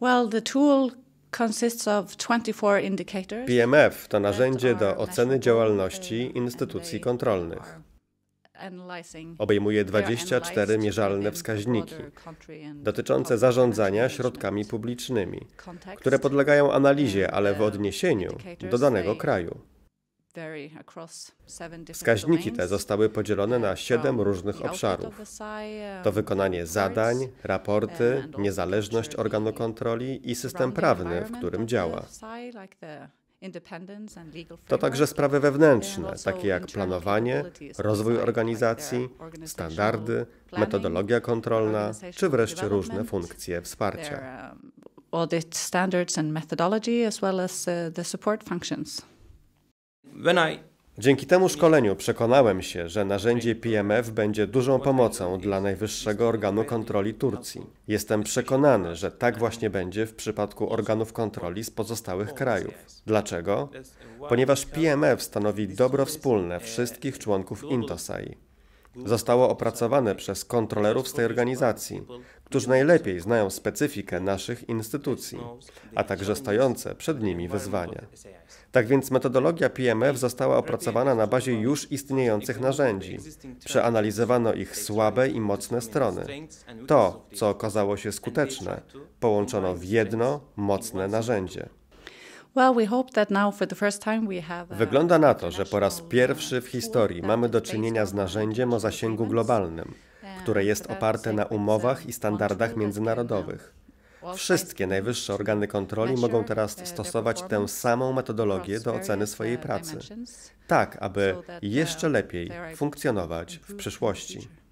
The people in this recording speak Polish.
Well, the tool consists of 24 indicators. PMF to narzędzie do oceny działalności instytucji kontrolnych. Obejmuje 24 mierzalne wskaźniki dotyczące zarządzania środkami publicznymi, które podlegają analizie, ale w odniesieniu do danego kraju. Wskaźniki te zostały podzielone na 7 różnych obszarów. To wykonanie zadań, raporty, niezależność organu kontroli i system prawny, w którym działa. To także sprawy wewnętrzne, takie jak planowanie, rozwój organizacji, standardy, metodologia kontrolna, czy wreszcie różne funkcje wsparcia. Dzięki temu szkoleniu przekonałem się, że narzędzie PMF będzie dużą pomocą dla Najwyższego Organu Kontroli Turcji. Jestem przekonany, że tak właśnie będzie w przypadku organów kontroli z pozostałych krajów. Dlaczego? Ponieważ PMF stanowi dobro wspólne wszystkich członków INTOSAI. Zostało opracowane przez kontrolerów z tej organizacji, którzy najlepiej znają specyfikę naszych instytucji, a także stojące przed nimi wyzwania. Tak więc metodologia PMF została opracowana na bazie już istniejących narzędzi. Przeanalizowano ich słabe i mocne strony. To, co okazało się skuteczne, połączono w jedno mocne narzędzie. Wygląda na to, że po raz pierwszy w historii mamy do czynienia z narzędziem o zasięgu globalnym, które jest oparte na umowach i standardach międzynarodowych. Wszystkie najwyższe organy kontroli mogą teraz stosować tę samą metodologię do oceny swojej pracy, tak aby jeszcze lepiej funkcjonować w przyszłości.